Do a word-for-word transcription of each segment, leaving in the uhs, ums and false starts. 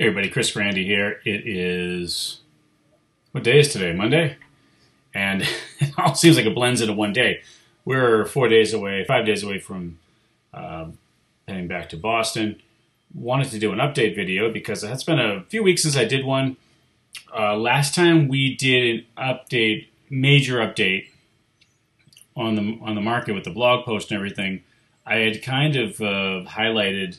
Hey everybody, Chris Grande here. It is, what day is today? Monday? And it all seems like it blends into one day. We're four days away, five days away from uh, heading back to Boston. Wanted to do an update video because it's been a few weeks since I did one. Uh, last time we did an update, major update on the, on the market with the blog post and everything. I had kind of uh, highlighted.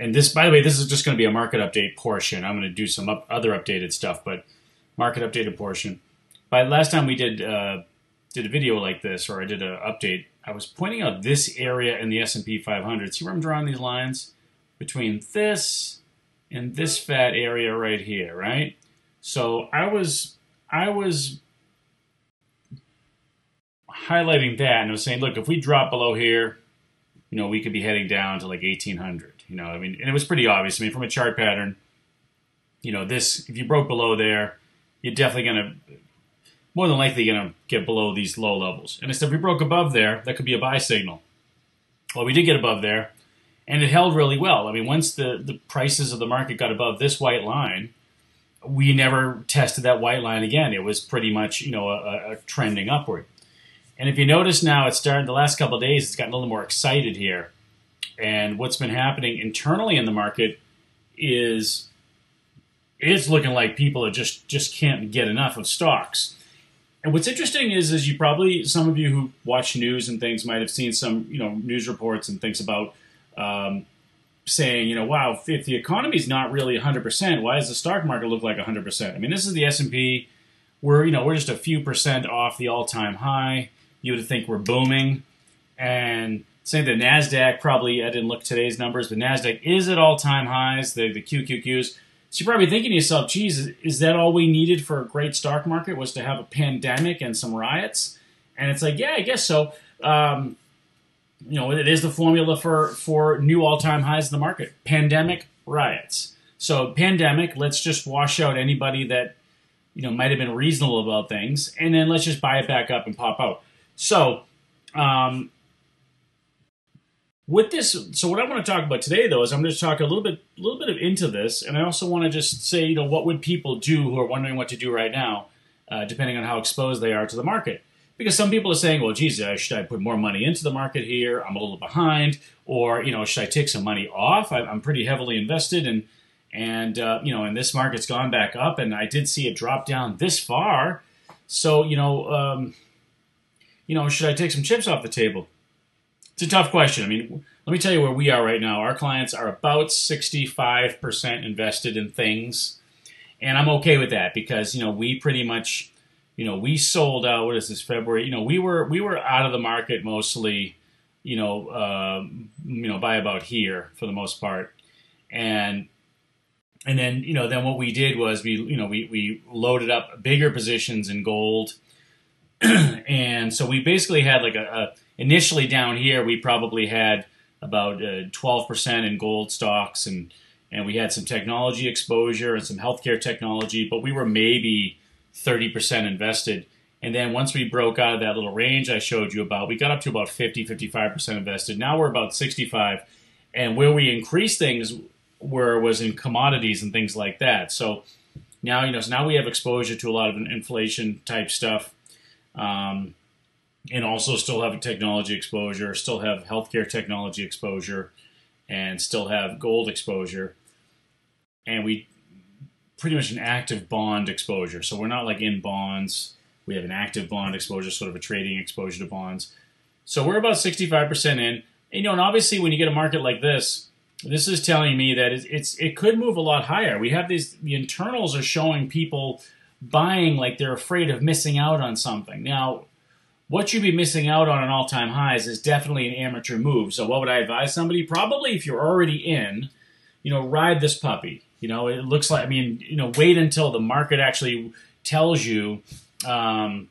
And this, by the way, this is just going to be a market update portion. I'm going to do some up other updated stuff, but market updated portion. By last time we did uh, did a video like this, or I did an update, I was pointing out this area in the S and P five hundred. See where I'm drawing these lines? Between this and this fat area right here, right? So I was I was highlighting that, and I was saying, look, if we drop below here, you know, we could be heading down to like eighteen hundred. You know, I mean, and it was pretty obvious. I mean, from a chart pattern, you know, this, if you broke below there, you're definitely going to, more than likely going to get below these low levels. And instead, if we broke above there, that could be a buy signal. Well, we did get above there, and it held really well. I mean, once the, the prices of the market got above this white line, we never tested that white line again. It was pretty much, you know, a, a trending upward. And if you notice now, it's started the last couple of days, it's gotten a little more excited here. And what's been happening internally in the market is it's looking like people are just, just can't get enough of stocks. And what's interesting is, is you probably, some of you who watch news and things might have seen some, you know, news reports and things about um, saying, you know, wow, if the economy's not really one hundred percent, why does the stock market look like one hundred percent? I mean, this is the S and P. We're, you know, we're just a few percent off the all-time high. You would think we're booming. And same thing, the NASDAQ probably, I didn't look at today's numbers, but NASDAQ is at all-time highs, the, the Q Q Qs. So you're probably thinking to yourself, geez, is, is that all we needed for a great stock market was to have a pandemic and some riots? And it's like, yeah, I guess so. Um, you know, it is the formula for, for new all-time highs in the market, pandemic, riots. So pandemic, let's just wash out anybody that, you know, might have been reasonable about things, and then let's just buy it back up and pop out. So... Um, With this, so what I want to talk about today, though, is I'm going to talk a little bit, a little bit of into this, and I also want to just say, you know, what would people do who are wondering what to do right now, uh, depending on how exposed they are to the market? Because some people are saying, well, geez, should I put more money into the market here? I'm a little behind, or you know, should I take some money off? I'm pretty heavily invested, and and uh, you know, and this market's gone back up, and I did see it drop down this far, so you know, um, you know, should I take some chips off the table? It's a tough question. I mean, let me tell you where we are right now. Our clients are about sixty-five percent invested in things, and I'm okay with that because, you know, we pretty much, you know, we sold out, what is this, February? You know, we were we were out of the market mostly, you know, uh, you know, by about here for the most part. And and then, you know, then what we did was we, you know, we, we loaded up bigger positions in gold. And so we basically had like a, a initially down here, we probably had about twelve percent in gold stocks, and, and we had some technology exposure and some healthcare technology, but we were maybe thirty percent invested. And then once we broke out of that little range I showed you about, we got up to about fifty, fifty-five percent invested. Now we're about sixty-five. And where we increased things were was in commodities and things like that. So now, you know, so now we have exposure to a lot of inflation type stuff. Um, And also still have a technology exposure, still have healthcare technology exposure, and still have gold exposure. And we pretty much an active bond exposure. So we're not like in bonds. We have an active bond exposure, sort of a trading exposure to bonds. So we're about sixty-five percent in. And, you know, and obviously when you get a market like this, this is telling me that it's, it's it could move a lot higher. We have these, the internals are showing people buying like they're afraid of missing out on something. Now, what you'd be missing out on an all-time highs is definitely an amateur move. So what would I advise somebody? Probably if you're already in, you know, ride this puppy. You know, it looks like, I mean, you know, wait until the market actually tells you um,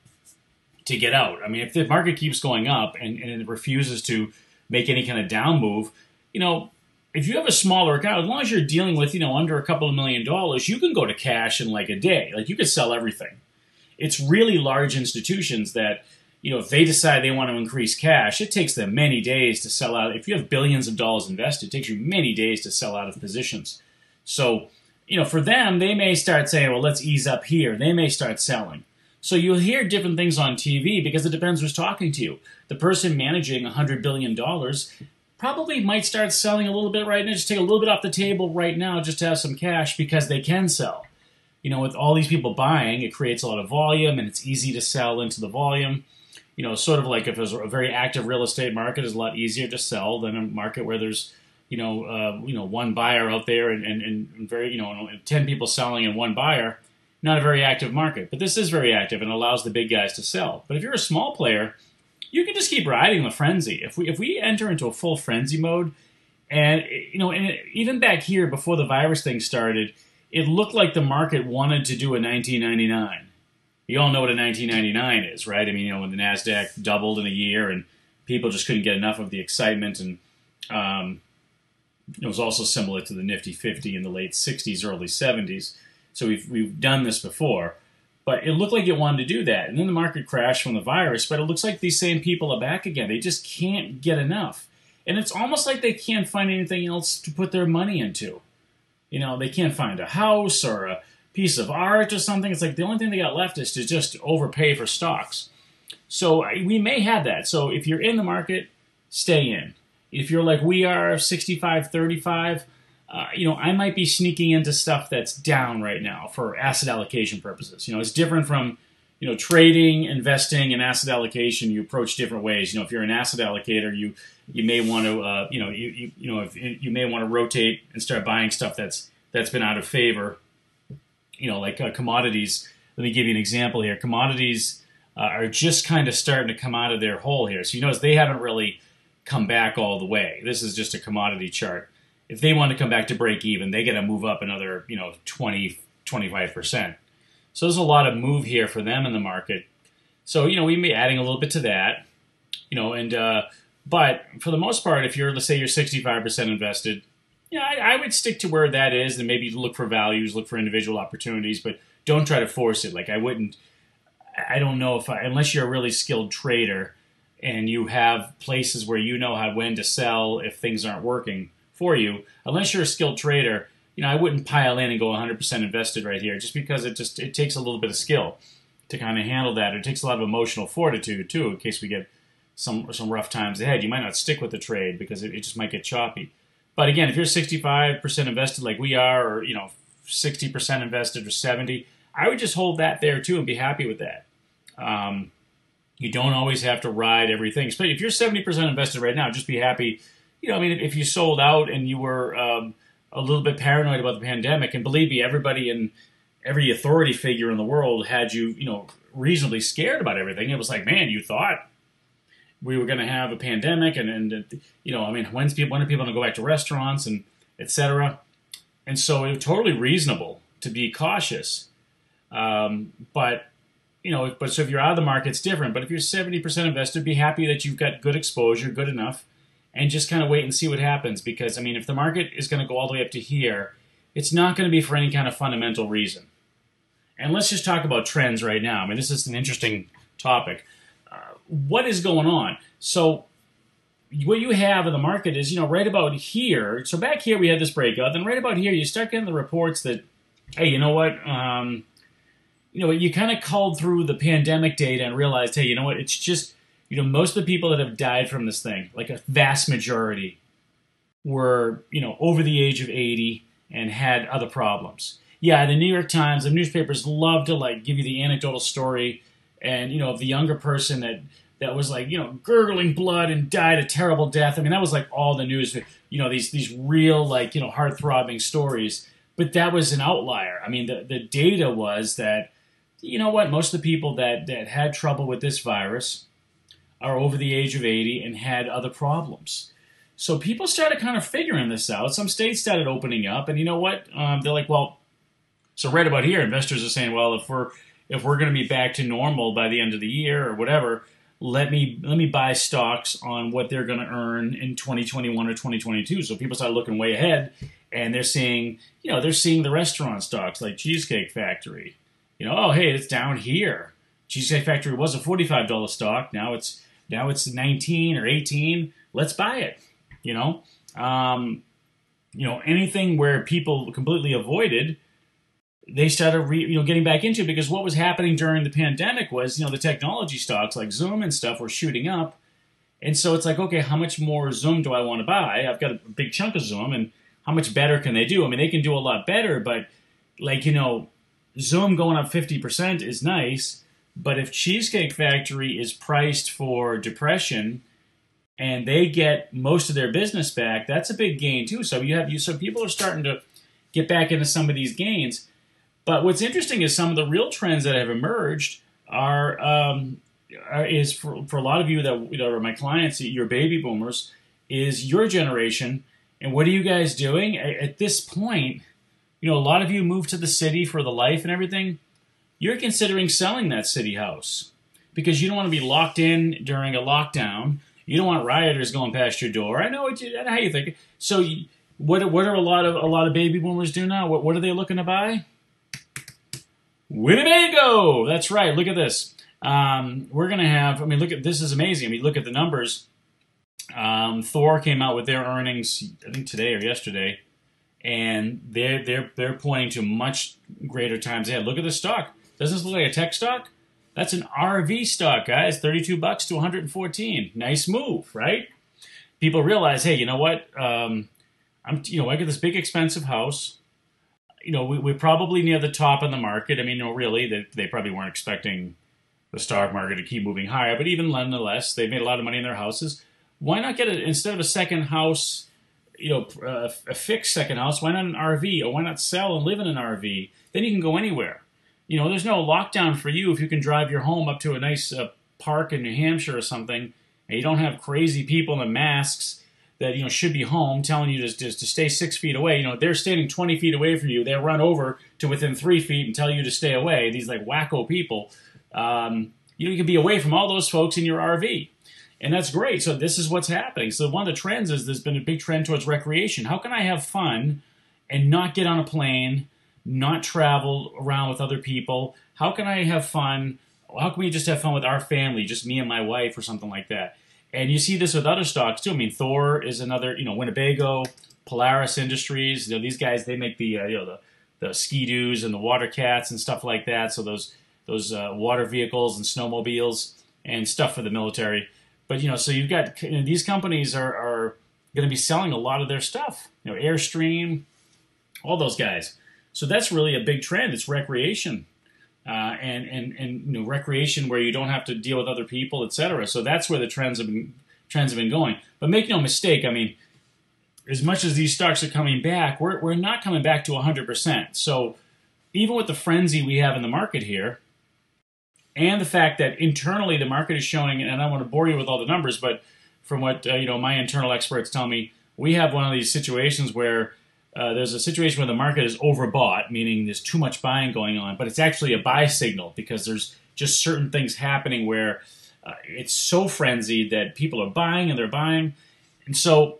to get out. I mean, if the market keeps going up and, and it refuses to make any kind of down move, you know, if you have a smaller account, as long as you're dealing with, you know, under a couple of million dollars, you can go to cash in like a day. Like you could sell everything. It's really large institutions that, you know, if they decide they want to increase cash, it takes them many days to sell out. If you have billions of dollars invested, it takes you many days to sell out of positions. So you know, for them, they may start saying, well, let's ease up here. They may start selling. So you'll hear different things on T V because it depends who's talking to you. The person managing one hundred billion dollars probably might start selling a little bit right now, just take a little bit off the table right now just to have some cash because they can sell. You know, with all these people buying, it creates a lot of volume and it's easy to sell into the volume. You know, sort of like if there's a very active real estate market, it's a lot easier to sell than a market where there's, you know, uh, you know, one buyer out there and, and, and very, you know, ten people selling and one buyer. Not a very active market, but this is very active and allows the big guys to sell. But if you're a small player, you can just keep riding the frenzy. If we if we enter into a full frenzy mode, and you know, and even back here before the virus thing started, it looked like the market wanted to do a nineteen ninety-nine. You all know what a nineteen ninety-nine is, right? I mean, you know, when the NASDAQ doubled in a year, and people just couldn't get enough of the excitement, and um, it was also similar to the Nifty fifty in the late sixties, early seventies. So we've, we've done this before, but it looked like it wanted to do that. And then the market crashed from the virus, but it looks like these same people are back again. They just can't get enough. And it's almost like they can't find anything else to put their money into. You know, they can't find a house or a piece of art or something. It's like the only thing they got left is to just overpay for stocks. So we may have that. So if you're in the market, stay in. If you're like we are, sixty-five thirty-five, Uh, you know, I might be sneaking into stuff that's down right now for asset allocation purposes. You know, it's different from, you know, trading, investing, and asset allocation. You approach different ways. You know, if you're an asset allocator, you you may want to, uh, you know, you you, you know, if, you may want to rotate and start buying stuff that's that's been out of favor. You know, like uh, commodities. Let me give you an example here. Commodities uh, are just kind of starting to come out of their hole here. So you notice they haven't really come back all the way. This is just a commodity chart. If they want to come back to break even, they got to move up another, you know, twenty, twenty-five percent. So there's a lot of move here for them in the market. So, you know, we may be adding a little bit to that, you know, and, uh, but for the most part, if you're, let's say you're sixty-five percent invested, you know, I, I would stick to where that is and maybe look for values, look for individual opportunities, but don't try to force it. Like I wouldn't, I don't know if I, unless you're a really skilled trader and you have places where you know how, when to sell if things aren't working for you, unless you're a skilled trader, you know, I wouldn't pile in and go one hundred percent invested right here, just because it just it takes a little bit of skill to kind of handle that. It takes a lot of emotional fortitude too, in case we get some some rough times ahead. You might not stick with the trade because it, it just might get choppy. But again, if you're sixty-five percent invested like we are, or you know, sixty percent invested or seventy, I would just hold that there too and be happy with that. Um, you don't always have to ride everything. But if you're seventy percent invested right now, just be happy. You know, I mean, if you sold out and you were um, a little bit paranoid about the pandemic, and believe me, everybody and every authority figure in the world had you, you know, reasonably scared about everything. It was like, man, you thought we were going to have a pandemic, and, and you know, I mean, when's people, when are people going to go back to restaurants and et cetera? And so it was totally reasonable to be cautious. Um, but, you know, but so if you're out of the market, it's different. But if you're seventy percent invested, be happy that you've got good exposure, good enough. And just kind of wait and see what happens, because, I mean, if the market is going to go all the way up to here, it's not going to be for any kind of fundamental reason. And let's just talk about trends right now. I mean, this is an interesting topic. Uh, what is going on? So what you have in the market is, you know, right about here. So back here we had this breakout. Then right about here you start getting the reports that, hey, you know what? Um, you know, you kind of culled through the pandemic data and realized, hey, you know what? It's just... You know, most of the people that have died from this thing, like a vast majority, were, you know, over the age of eighty and had other problems. Yeah, the New York Times, the newspapers love to, like, give you the anecdotal story and, you know, of the younger person that, that was, like, you know, gurgling blood and died a terrible death. I mean, that was, like, all the news, you know, these, these real, like, you know, heart-throbbing stories. But that was an outlier. I mean, the, the data was that, you know what, most of the people that, that had trouble with this virus are over the age of eighty and had other problems. So people started kind of figuring this out. Some states started opening up, and you know what? Um, they're like, well, so right about here, investors are saying, well, if we're if we're going to be back to normal by the end of the year or whatever, let me let me buy stocks on what they're going to earn in twenty twenty-one or twenty twenty-two. So people start looking way ahead, and they're seeing, you know, they're seeing the restaurant stocks like Cheesecake Factory. You know, oh hey, it's down here. Cheesecake Factory was a forty-five dollar stock. Now it's Now it's nineteen or eighteen. Let's buy it, you know. Um, you know, anything where people completely avoided, they started re, you know, getting back into, because what was happening during the pandemic was, you know, the technology stocks like Zoom and stuff were shooting up. And so it's like, okay, how much more Zoom do I want to buy? I've got a big chunk of Zoom, and how much better can they do? I mean, they can do a lot better, but like, you know, Zoom going up fifty percent is nice, but if Cheesecake Factory is priced for depression and they get most of their business back, that's a big gain too. So you have you so people are starting to get back into some of these gains. But what's interesting is some of the real trends that have emerged are, um, are is for, for a lot of you that, that are my clients, your baby boomers, is your generation. And what are you guys doing at, at this point? You know, a lot of you moved to the city for the life and everything. You're considering selling that city house because you don't want to be locked in during a lockdown. You don't want rioters going past your door. I know what you, I know how you think. So, you, what what are a lot of a lot of baby boomers do now? What what are they looking to buy? Winnebago. That's right. Look at this. Um, we're gonna have. I mean, look at this. Is amazing. I mean, look at the numbers. Um, Thor came out with their earnings, I think today or yesterday, and they're they're they're pointing to much greater times ahead. Look at the stock. Doesn't this look like a tech stock? That's an R V stock, guys. thirty-two bucks to one hundred fourteen. Nice move, right? People realize, hey, you know what? Um, I'm, you know, I got this big expensive house. You know, we, we're probably near the top in the market. I mean, no, really, they, they probably weren't expecting the stock market to keep moving higher. But even nonetheless, they made a lot of money in their houses. Why not get it instead of a second house? You know, uh, a fixed second house. Why not an R V? Or why not sell and live in an R V? Then you can go anywhere. You know, there's no lockdown for you if you can drive your home up to a nice uh, park in New Hampshire or something, and you don't have crazy people in masks that, you know, should be home telling you to, just to stay six feet away. You know, they're standing twenty feet away from you. They'll run over to within three feet and tell you to stay away. These, like, wacko people. Um, you know, you can be away from all those folks in your R V, and that's great. So this is what's happening. So one of the trends is there's been a big trend towards recreation. How can I have fun and not get on a plane, not travel around with other people? How can I have fun? How can we just have fun with our family, just me and my wife or something like that? And you see this with other stocks too. I mean, Thor is another, you know, Winnebago, Polaris Industries. You know, these guys, they make the, uh, you know, the the ski-doos and the water cats and stuff like that. So those those uh, water vehicles and snowmobiles and stuff for the military. But, you know, so you've got, you know, these companies are, are going to be selling a lot of their stuff. You know, Airstream, all those guys. So that's really a big trend. It's recreation, uh, and and and you know, recreation where you don't have to deal with other people, et cetera. So that's where the trends have been trends have been going. But make no mistake, I mean, as much as these stocks are coming back, we're we're not coming back to one hundred percent. So even with the frenzy we have in the market here, and the fact that internally the market is showing, and I don't want to bore you with all the numbers, but from what uh, you know, my internal experts tell me, we have one of these situations where. Uh, there's a situation where the market is overbought, meaning there's too much buying going on, but it's actually a buy signal because there's just certain things happening where uh, it's so frenzied that people are buying and they're buying. And so,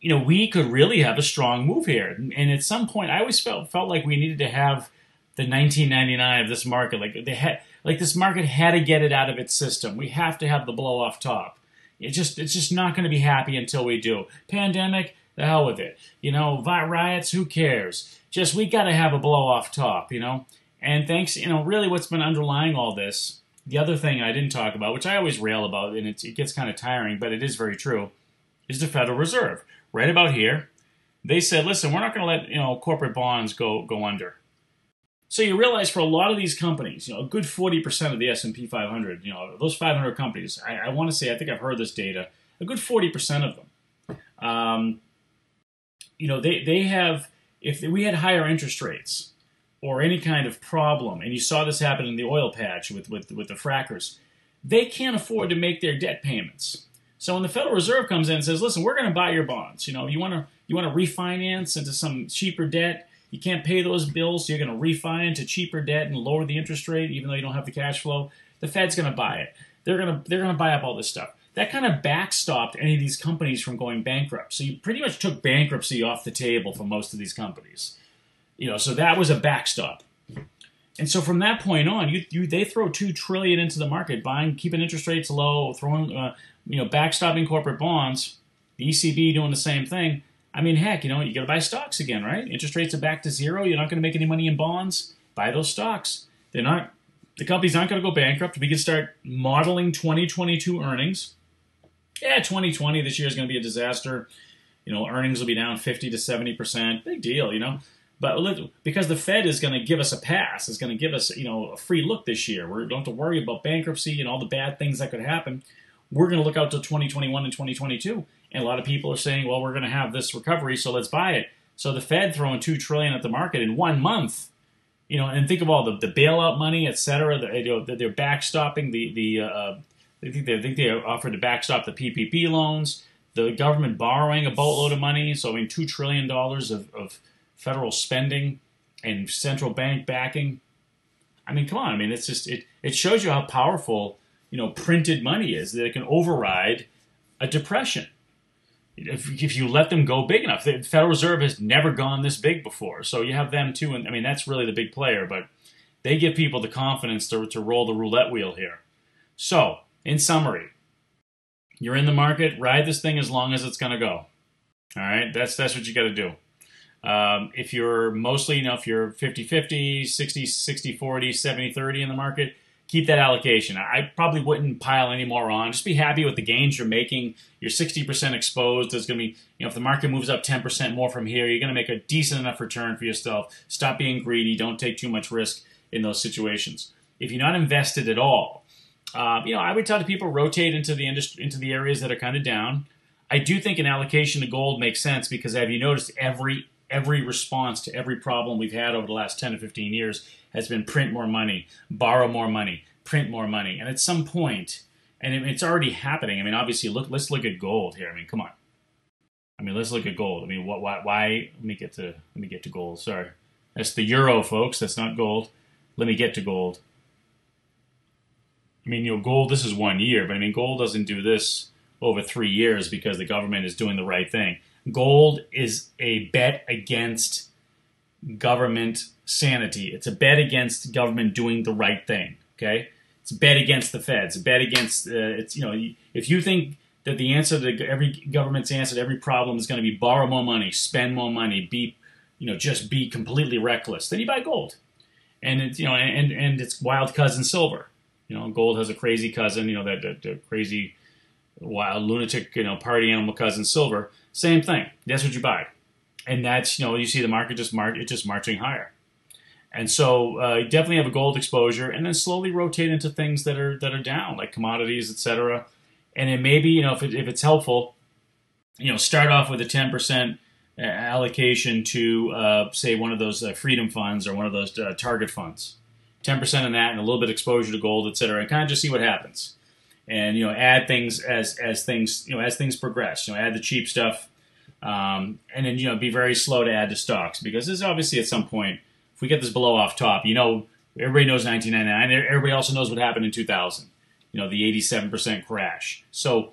you know, we could really have a strong move here. And, and at some point, I always felt felt like we needed to have the nineteen ninety-nine of this market. Like, they had, like this market had to get it out of its system. We have to have the blow off top. It just, it's just not going to be happy until we do. Pandemic. The hell with it. You know, riots, who cares? Just, we got to have a blow off top, you know? And thanks, you know, really what's been underlying all this, the other thing I didn't talk about, which I always rail about, and it, it gets kind of tiring, but it is very true, is the Federal Reserve. Right about here, they said, listen, we're not going to let, you know, corporate bonds go, go under. So you realize for a lot of these companies, you know, a good forty percent of the S and P five hundred, you know, those five hundred companies, I, I want to say, I think I've heard this data, a good forty percent of them, um, you know, they, they have, if we had higher interest rates or any kind of problem, and you saw this happen in the oil patch with, with, with the frackers, they can't afford to make their debt payments. So when the Federal Reserve comes in and says, listen, we're going to buy your bonds. You know, you want to you want to refinance into some cheaper debt. You can't pay those bills. So you're going to refinance to cheaper debt and lower the interest rate, even though you don't have the cash flow. The Fed's going to buy it. They're going to, they're going to buy up all this stuff. That kind of backstopped any of these companies from going bankrupt. So you pretty much took bankruptcy off the table for most of these companies. You know, so that was a backstop. And so from that point on, you, you they throw two trillion dollars into the market, buying, keeping interest rates low, throwing, uh, you know, backstopping corporate bonds, the E C B doing the same thing. I mean, heck, you know, you got to buy stocks again, right? Interest rates are back to zero. You're not going to make any money in bonds. Buy those stocks. They're not, the companies aren't going to go bankrupt. We can start modeling twenty twenty-two earnings. Yeah, twenty twenty, this year is going to be a disaster. You know, earnings will be down fifty to seventy percent. Big deal, you know. But look, because the Fed is going to give us a pass, it's going to give us, you know, a free look this year. We don't have to worry about bankruptcy and all the bad things that could happen. We're going to look out to twenty twenty-one and twenty twenty-two. And a lot of people are saying, well, we're going to have this recovery, so let's buy it. So the Fed throwing two trillion dollars at the market in one month. You know, and think of all the, the bailout money, et cetera. The, you know, they're backstopping the, the uh, they think they, think they offered to backstop the P P P loans, the government borrowing a boatload of money. So, I mean, two trillion dollars of, of federal spending and central bank backing. I mean, come on. I mean, it's just, it, it shows you how powerful, you know, printed money is, that it can override a depression. If, if you let them go big enough. The Federal Reserve has never gone this big before. So you have them too. And I mean, that's really the big player, but they give people the confidence to, to roll the roulette wheel here. So in summary, you're in the market, ride this thing as long as it's going to go. All right. That's, that's what you got to do. Um, if you're mostly, you know, if you're fifty fifty, sixty sixty forty, seventy thirty in the market, keep that allocation. I probably wouldn't pile any more on. Just be happy with the gains you're making. You're sixty percent exposed. There's going to be, you know, if the market moves up ten percent more from here, you're going to make a decent enough return for yourself. Stop being greedy. Don't take too much risk in those situations. If you're not invested at all, uh, you know, I would tell people rotate into the industry, into the areas that are kind of down. I do think an allocation to gold makes sense because, have you noticed, every Every response to every problem we've had over the last ten to fifteen years has been print more money, borrow more money, print more money. And at some point, and it's already happening. I mean, obviously, look, let's look at gold here. I mean, come on. I mean, let's look at gold. I mean, what, why, why? Let me get to, let me get to gold. Sorry. That's the euro, folks. That's not gold. Let me get to gold. I mean, you know, gold, this is one year, but I mean, gold doesn't do this over three years because the government is doing the right thing. Gold is a bet against government sanity. It's a bet against government doing the right thing, okay? It's a bet against the Fed. It's a bet against, uh, it's, you know, if you think that the answer to every government's answer to every problem is going to be borrow more money, spend more money, be, you know, just be completely reckless, then you buy gold. And it's, you know, and, and it's wild cousin silver. You know, gold has a crazy cousin, you know, that, that, that crazy wild lunatic, you know, party animal cousin silver. Same thing. That's what you buy. And that's, you know, you see the market just mark, it's just marching higher. And so uh, you definitely have a gold exposure and then slowly rotate into things that are that are down, like commodities, et cetera. And then maybe, you know, if, it, if it's helpful, you know, start off with a ten percent allocation to, uh, say, one of those uh, freedom funds or one of those uh, target funds. ten percent in that and a little bit of exposure to gold, et cetera, and kind of just see what happens. And, you know, add things as, as things, you know, as things progress, you know, add the cheap stuff. Um, and then, you know, be very slow to add to stocks because this is obviously at some point, if we get this below off top, you know, everybody knows nineteen ninety-nine. Everybody also knows what happened in two thousand, you know, the eighty-seven percent crash. So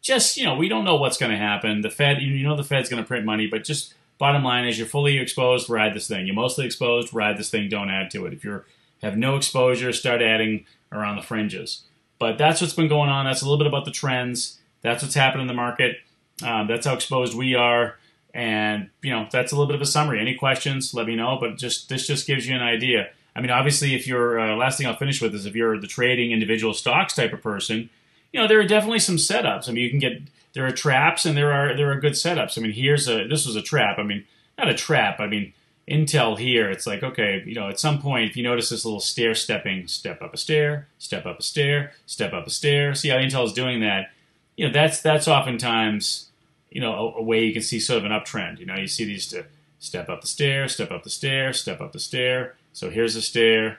just, you know, we don't know what's going to happen. The Fed, you know, the Fed's going to print money, but just bottom line is you're fully exposed, ride this thing. You're mostly exposed, ride this thing. Don't add to it. If you have no exposure, start adding around the fringes. But that's what's been going on. That's a little bit about the trends. That's what's happened in the market. Um, that's how exposed we are. And, you know, that's a little bit of a summary. Any questions, let me know. But just this just gives you an idea. I mean, obviously, if you're, uh, last thing I'll finish with is if you're the trading individual stocks type of person, you know, there are definitely some setups. I mean, you can get, there are traps and there are, there are good setups. I mean, here's a, this was a trap. I mean, not a trap. I mean, Intel here, it's like, okay, you know, at some point, if you notice this little stair stepping, step up a stair, step up a stair, step up a stair, see how Intel is doing that, you know, that's that's oftentimes, you know, a, a way you can see sort of an uptrend. You know, you see these to step up the stair, step up the stair, step up the stair. So here's a stair.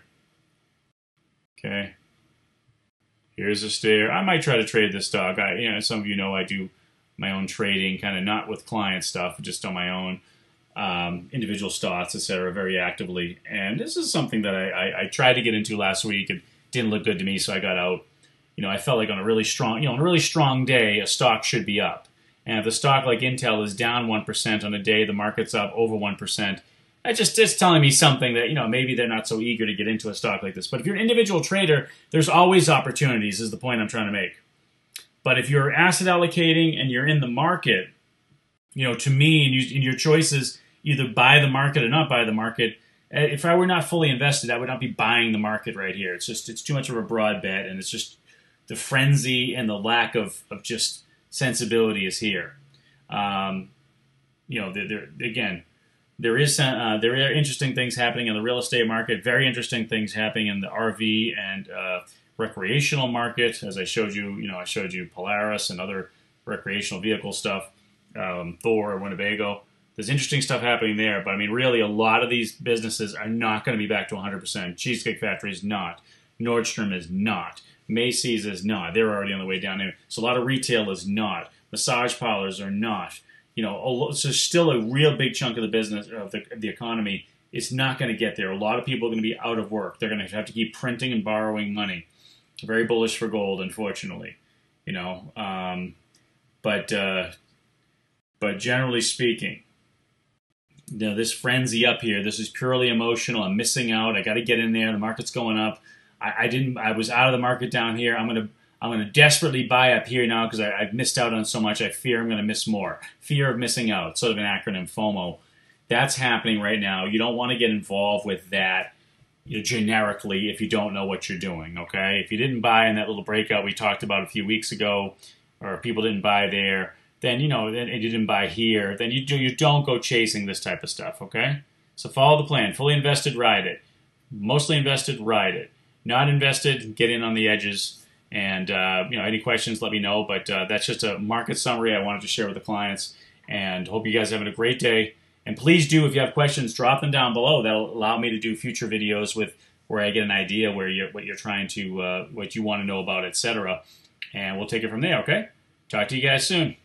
Okay. Here's a stair. I might try to trade this stock. I, you know, some of you know I do my own trading, kind of not with client stuff, just on my own. Um, individual stocks, et cetera, very actively. And this is something that I, I, I tried to get into last week. It didn't look good to me, so I got out. You know, I felt like on a really strong, you know, on a really strong day, a stock should be up. And if a stock like Intel is down one percent on a day, the market's up over one percent, that just is telling me something that, you know, maybe they're not so eager to get into a stock like this. But if you're an individual trader, there's always opportunities is the point I'm trying to make. But if you're asset allocating and you're in the market, you know, to me, and, you, and your choice is either buy the market or not buy the market. If I were not fully invested, I would not be buying the market right here. It's just, it's too much of a broad bet, and it's just the frenzy and the lack of, of just sensibility is here. Um, you know, there, there, again, there is uh, there are interesting things happening in the real estate market, very interesting things happening in the R V and uh, recreational market. As I showed you, you know, I showed you Polaris and other recreational vehicle stuff, um, Thor, Winnebago. There's interesting stuff happening there, but I mean, really, a lot of these businesses are not going to be back to one hundred percent. Cheesecake Factory is not. Nordstrom is not. Macy's is not. They're already on the way down there. So a lot of retail is not. Massage parlors are not. You know, so still a real big chunk of the business, of the, of the economy, it's not going to get there. A lot of people are going to be out of work. They're going to have to keep printing and borrowing money. Very bullish for gold, unfortunately. You know, um, but uh, but generally speaking, you know, this frenzy up here, this is purely emotional. I'm missing out. I got to get in there. The market's going up. I, I didn't. I was out of the market down here. I'm going to. I'm going to desperately buy up here now because I've missed out on so much. I fear I'm going to miss more. Fear of missing out, sort of an acronym, FOMO. That's happening right now. You don't want to get involved with that, you know, generically if you don't know what you're doing, okay? If you didn't buy in that little breakout we talked about a few weeks ago, or people didn't buy there, then, you know, and you didn't buy here, then you, do, you don't go chasing this type of stuff, okay? So follow the plan. Fully invested, ride it. Mostly invested, ride it. Not invested, get in on the edges. And, uh, you know, any questions, let me know. But uh, that's just a market summary I wanted to share with the clients. And hope you guys are having a great day. And please do, if you have questions, drop them down below. That'll allow me to do future videos with where I get an idea where you're, what you're trying to, uh, what you want to know about, et cetera. And we'll take it from there, okay? Talk to you guys soon.